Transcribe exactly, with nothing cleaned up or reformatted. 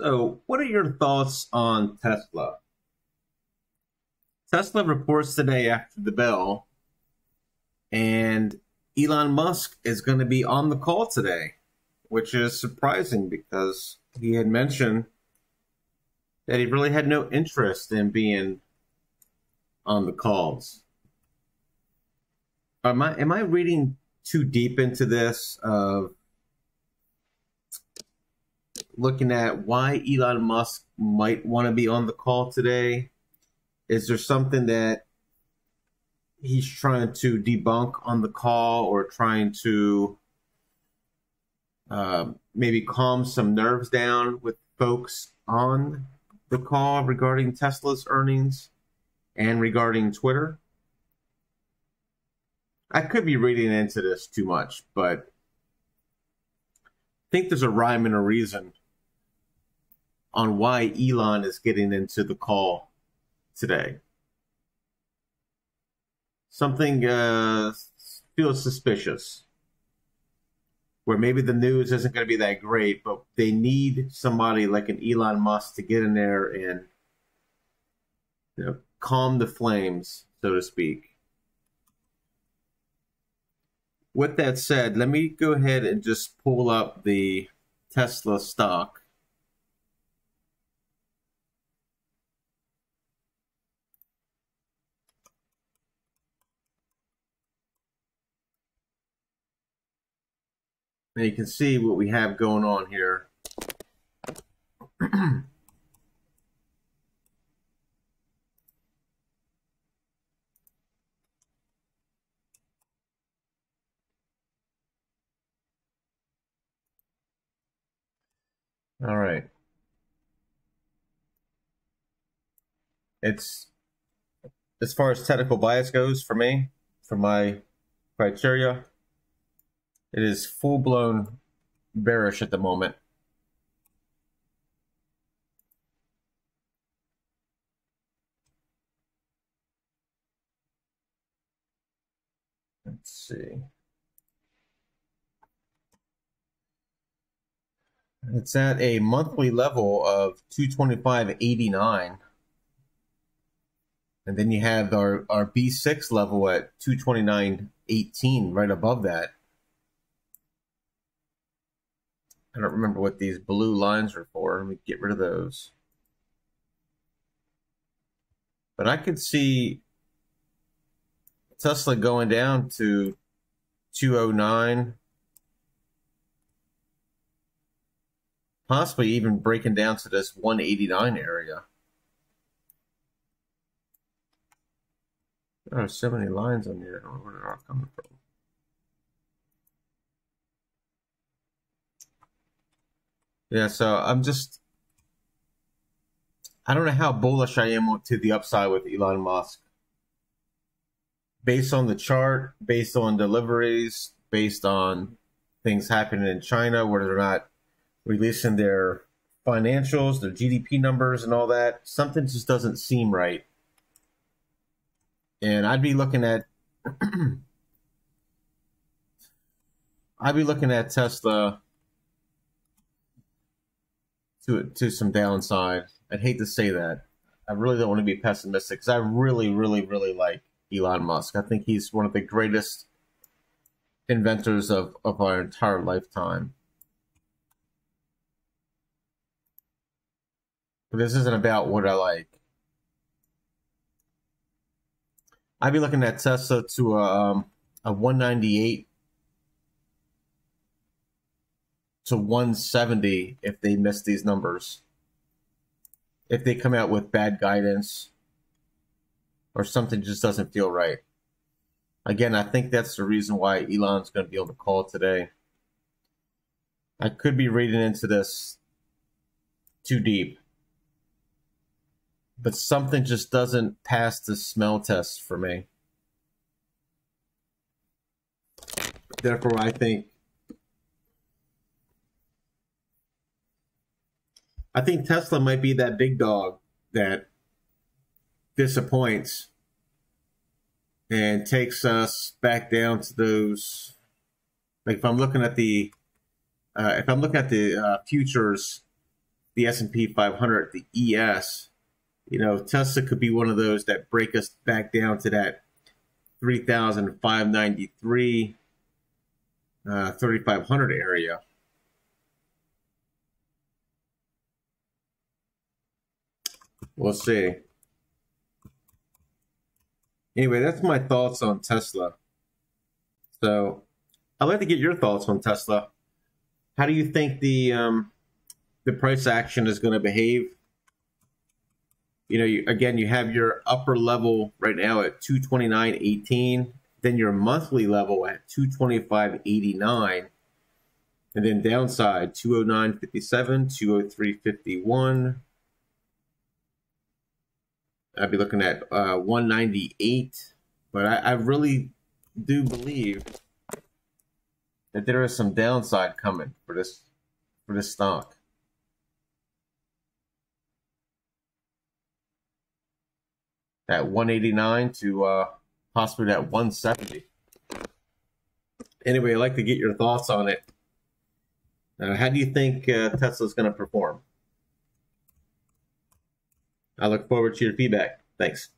So what are your thoughts on Tesla? Tesla reports today after the bell, and Elon Musk is going to be on the call today, which is surprising because he had mentioned that he really had no interest in being on the calls. Am I, am I reading too deep into this of looking at why Elon Musk might want to be on the call today? Is there something that he's trying to debunk on the call, or trying to uh, maybe calm some nerves down with folks on the call regarding Tesla's earnings and regarding Twitter? I could be reading into this too much, but I think there's a rhyme and a reason on why Elon is getting into the call today. Something uh, feels suspicious, where maybe the news isn't going to be that great, but they need somebody like an Elon Musk to get in there and, you know, calm the flames, so to speak. With that said, let me go ahead and just pull up the Tesla stock. And you can see what we have going on here. All right. It's, as far as technical bias goes for me, for my criteria, it is full-blown bearish at the moment. Let's see. It's at a monthly level of two twenty-five eighty-nine. And then you have our, our B six level at two twenty-nine eighteen, right above that. I don't remember what these blue lines are for. Let me get rid of those. But I could see Tesla going down to two oh nine. Possibly even breaking down to this one eighty-nine area. There are so many lines on here. I don't know where they're all coming from. Yeah, so I'm just, I don't know how bullish I am to the upside with Elon Musk. Based on the chart, based on deliveries, based on things happening in China where they're not releasing their financials, their G D P numbers and all that, something just doesn't seem right. And I'd be looking at, I'd be looking at Tesla To, to some downside. I'd hate to say that. I really don't want to be pessimistic because I really, really, really like Elon Musk. I think he's one of the greatest inventors of, of our entire lifetime. But this isn't about what I like. I'd be looking at Tesla to a, a one ninety-eight. To one seventy if they miss these numbers. If they come out with bad guidance or something just doesn't feel right. Again, I think that's the reason why Elon's going to be on the call today. I could be reading into this too deep. But something just doesn't pass the smell test for me. Therefore, I think I think Tesla might be that big dog that disappoints and takes us back down to those. Like if I'm looking at the, uh, if I'm looking at the uh, futures, the S and P five hundred, the E S, you know, Tesla could be one of those that break us back down to that three thousand five ninety-three, uh, thirty-five hundred area. We'll see. Anyway, that's my thoughts on Tesla. So I'd like to get your thoughts on Tesla. How do you think the um, the price action is going to behave? You know, you, again, you have your upper level right now at two twenty-nine eighteen, then your monthly level at two twenty-five eighty-nine, and then downside two oh nine fifty-seven, two oh three fifty-one. I'd be looking at uh, one ninety-eight, but I, I really do believe that there is some downside coming for this for this stock. That one eighty-nine to uh, possibly that one seventy. Anyway, I'd like to get your thoughts on it. Uh, how do you think uh, Tesla's going to perform? I look forward to your feedback. Thanks.